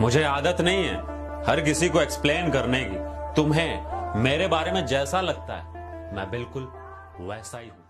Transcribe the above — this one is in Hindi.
मुझे आदत नहीं है हर किसी को एक्सप्लेन करने की। तुम्हें मेरे बारे में जैसा लगता है मैं बिल्कुल वैसा ही हूं।